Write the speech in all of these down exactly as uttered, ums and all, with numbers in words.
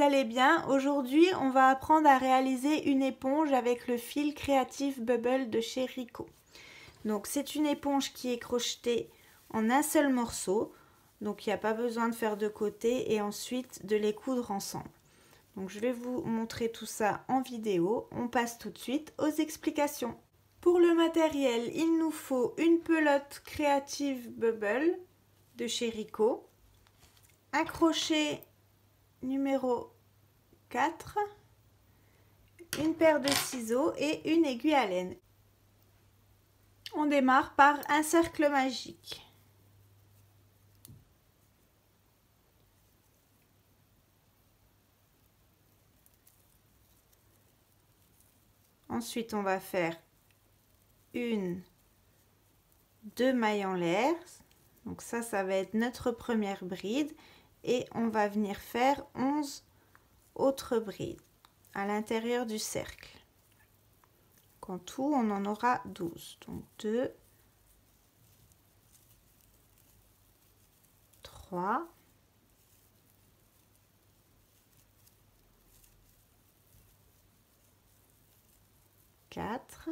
vous allez bien. Aujourd'hui, on va apprendre à réaliser une éponge avec le fil creative bubble de chez Rico. Donc c'est une éponge qui est crochetée en un seul morceau. Donc il n'y a pas besoin de faire de côté et ensuite de les coudre ensemble. Donc je vais vous montrer tout ça en vidéo. On passe tout de suite aux explications. Pour le matériel, il nous faut une pelote Creative Bubble de chez Rico, un crochet numéro quatre, une paire de ciseaux et une aiguille à laine. On démarre par un cercle magique. Ensuite, on va faire une, deux mailles en l'air. Donc ça, ça va être notre première bride. Et on va venir faire onze autres brides à l'intérieur du cercle. En tout, on en aura douze. Donc deux, trois. quatre.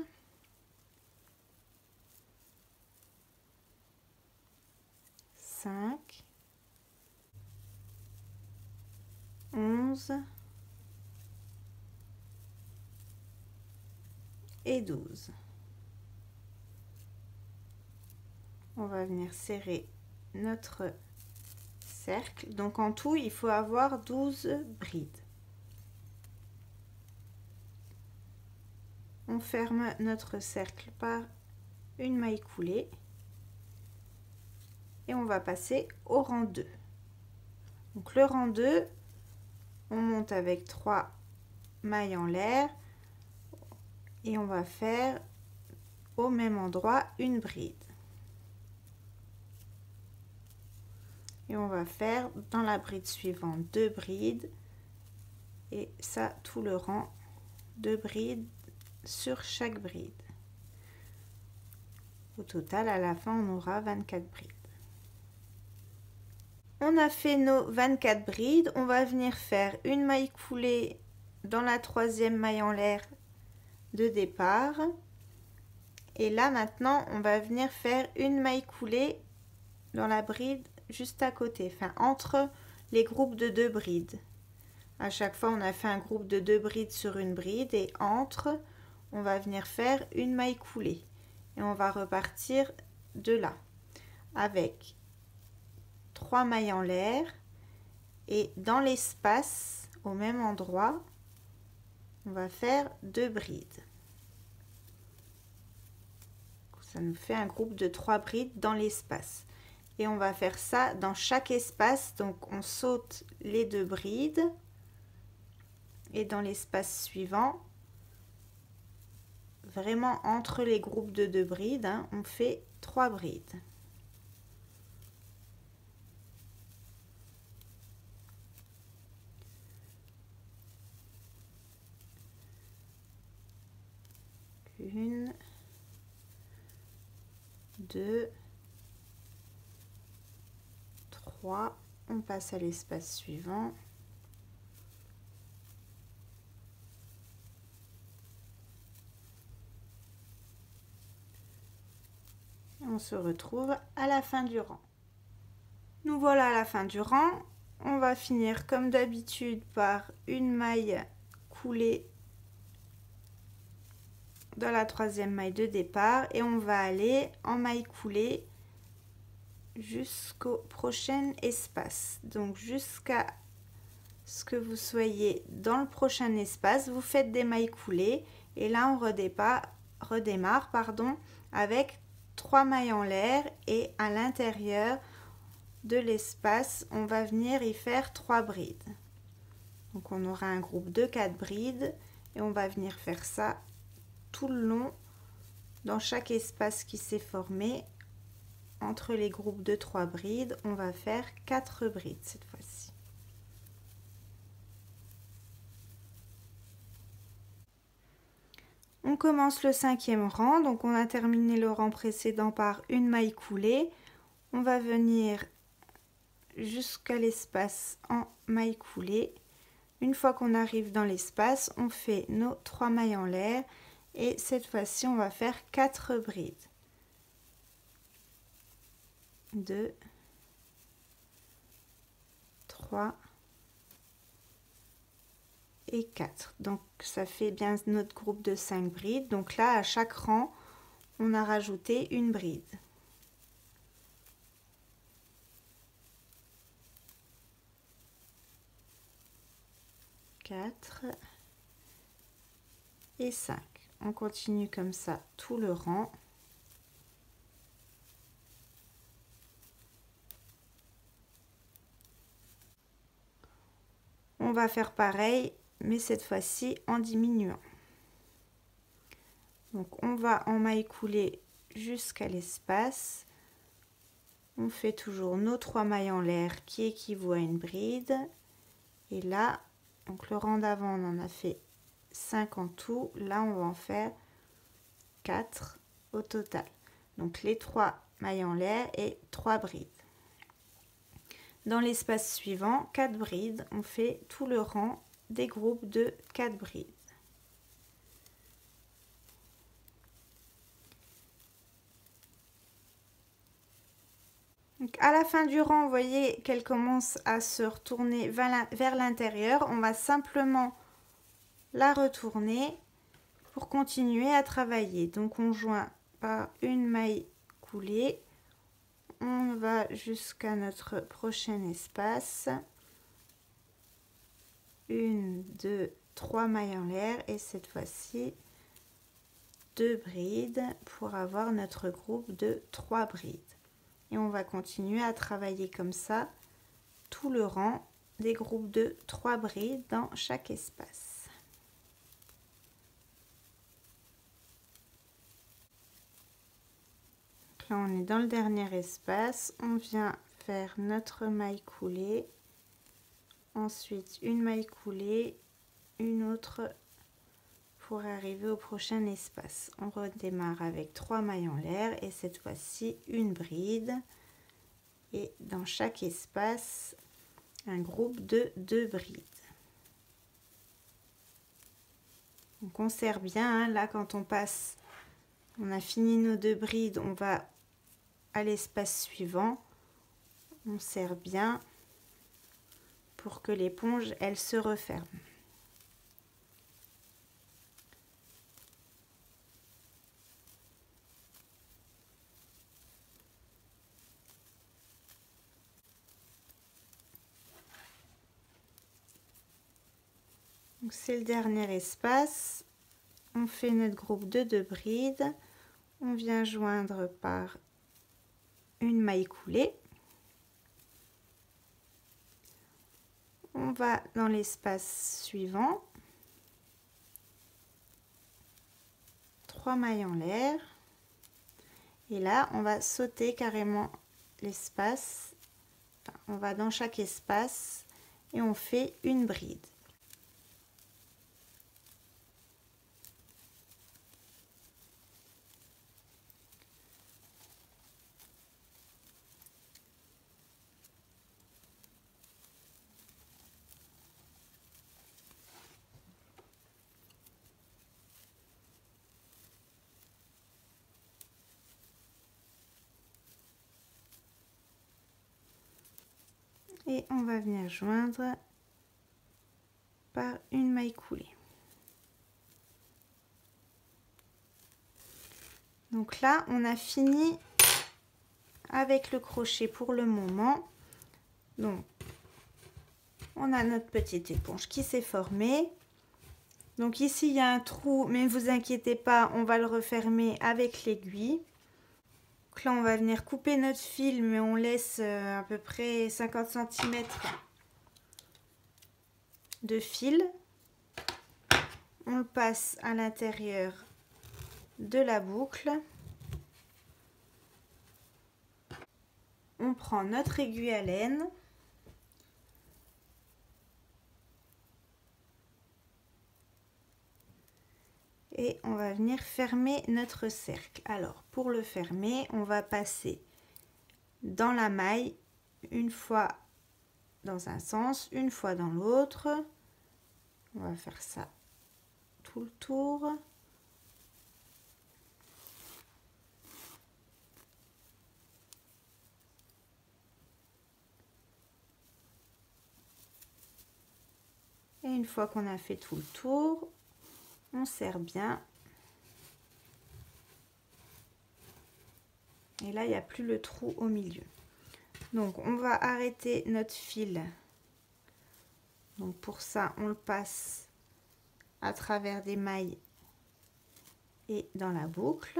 cinq, onze et douze. On va venir serrer notre cercle. Donc en tout, il faut avoir douze brides. On ferme notre cercle par une maille coulée. Et on va passer au rang deux. Donc le rang deux, on monte avec trois mailles en l'air et on va faire au même endroit une bride. Et on va faire dans la bride suivante deux brides et ça tout le rang, deux brides sur chaque bride. Au total, à la fin, on aura vingt-quatre brides. On a fait nos vingt-quatre brides, on va venir faire une maille coulée dans la troisième maille en l'air de départ. Et là maintenant, on va venir faire une maille coulée dans la bride juste à côté, enfin entre les groupes de deux brides. À chaque fois, on a fait un groupe de deux brides sur une bride et entre, on va venir faire une maille coulée. Et on va repartir de là avec trois mailles en l'air et dans l'espace au même endroit on va faire deux brides. Ça nous fait un groupe de trois brides dans l'espace et on va faire ça dans chaque espace. Donc on saute les deux brides et dans l'espace suivant, vraiment entre les groupes de deux brides, hein, on fait trois brides. Une, deux, trois, on passe à l'espace suivant. Et on se retrouve à la fin du rang. Nous voilà à la fin du rang. On va finir comme d'habitude par une maille coulée dans la troisième maille de départ et on va aller en maille coulée jusqu'au prochain espace. Donc jusqu'à ce que vous soyez dans le prochain espace, vous faites des mailles coulées et là on redémarre, redémarre pardon, avec trois mailles en l'air et à l'intérieur de l'espace on va venir y faire trois brides. Donc on aura un groupe de quatre brides et on va venir faire ça tout le long dans chaque espace qui s'est formé. Entre les groupes de trois brides on va faire quatre brides cette fois-ci. On commence le cinquième rang. Donc on a terminé le rang précédent par une maille coulée, on va venir jusqu'à l'espace en maille coulée. Une fois qu'on arrive dans l'espace, on fait nos trois mailles en l'air et cette fois-ci on va faire quatre brides. deux, trois et quatre. Donc ça fait bien notre groupe de cinq brides. Donc là à chaque rang on a rajouté une bride. quatre et cinq. On continue comme ça tout le rang. On va faire pareil, mais cette fois-ci en diminuant. Donc on va en maille coulée jusqu'à l'espace. On fait toujours nos trois mailles en l'air qui équivaut à une bride. Et là, donc le rang d'avant, on en a fait cinq en tout. Là, on va en faire quatre au total. Donc les trois mailles en l'air et trois brides. Dans l'espace suivant, quatre brides, on fait tout le rang des groupes de quatre brides. Donc à la fin du rang, vous voyez qu'elle commence à se retourner vers l'intérieur. On va simplement la retourner pour continuer à travailler. Donc on joint par une maille coulée. On va jusqu'à notre prochain espace. Une, deux, trois mailles en l'air et cette fois-ci deux brides pour avoir notre groupe de trois brides. Et on va continuer à travailler comme ça tout le rang des groupes de trois brides dans chaque espace. Là, on est dans le dernier espace, on vient faire notre maille coulée, ensuite une maille coulée, une autre pour arriver au prochain espace. On redémarre avec trois mailles en l'air et cette fois-ci une bride et dans chaque espace un groupe de deux brides. Donc on serre bien, hein, là quand on passe, on a fini nos deux brides, on va à l'espace suivant, on serre bien pour que l'éponge elle se referme. Donc c'est le dernier espace, on fait notre groupe de deux brides, on vient joindre par une maille coulée. On va dans l'espace suivant. Trois mailles en l'air. Et là, on va sauter carrément l'espace. Enfin, on va dans chaque espace et on fait une bride. Et on va venir joindre par une maille coulée. Donc là, on a fini avec le crochet pour le moment. Donc, on a notre petite éponge qui s'est formée. Donc ici, il y a un trou, mais ne vous inquiétez pas, on va le refermer avec l'aiguille. Donc là on va venir couper notre fil, mais on laisse à peu près cinquante centimètres de fil. On le passe à l'intérieur de la boucle. On prend notre aiguille à laine. Et on va venir fermer notre cercle. Alors pour le fermer, on va passer dans la maille une fois dans un sens, une fois dans l'autre, On va faire ça tout le tour. Et une fois qu'on a fait tout le tour, on serre bien. Et là, il n'y a plus le trou au milieu. Donc, on va arrêter notre fil. Donc, pour ça, on le passe à travers des mailles et dans la boucle.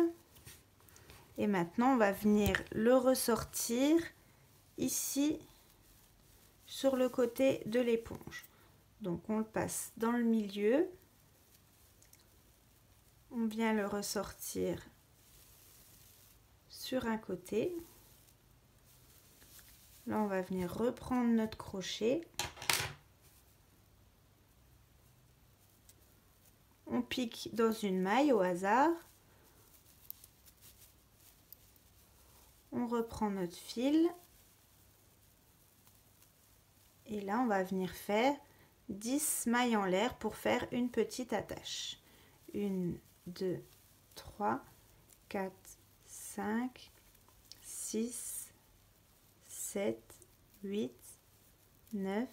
Et maintenant, on va venir le ressortir ici sur le côté de l'éponge. Donc, on le passe dans le milieu. On vient le ressortir sur un côté. Là, on va venir reprendre notre crochet. On pique dans une maille au hasard. On reprend notre fil. Et là, on va venir faire dix mailles en l'air pour faire une petite attache. une, deux, trois, quatre, cinq, six, sept, huit, neuf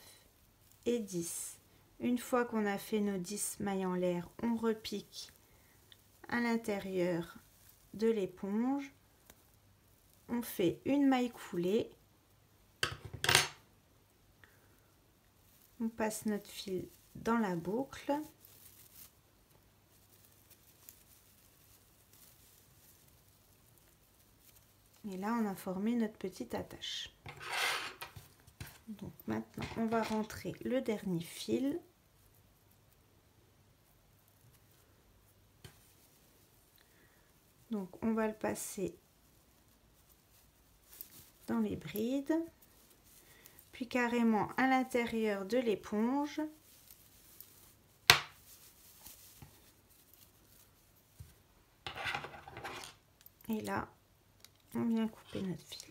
et dix. Une fois qu'on a fait nos dix mailles en l'air, on repique à l'intérieur de l'éponge. On fait une maille coulée. On passe notre fil dans la boucle. Et là, on a formé notre petite attache. Donc maintenant, on va rentrer le dernier fil. Donc, on va le passer dans les brides, puis carrément à l'intérieur de l'éponge. Et là, on vient couper notre fil.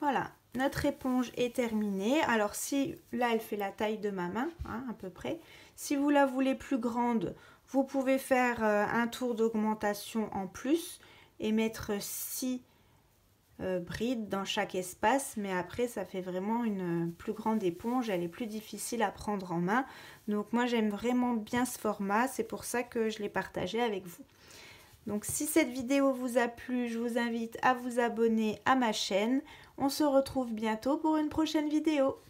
Voilà, notre éponge est terminée. Alors si, là elle fait la taille de ma main, hein, à peu près. Si vous la voulez plus grande, vous pouvez faire euh, un tour d'augmentation en plus et mettre six euh, brides dans chaque espace. Mais après, ça fait vraiment une euh, plus grande éponge. Elle est plus difficile à prendre en main. Donc moi, j'aime vraiment bien ce format. C'est pour ça que je l'ai partagé avec vous. Donc si cette vidéo vous a plu, je vous invite à vous abonner à ma chaîne. On se retrouve bientôt pour une prochaine vidéo.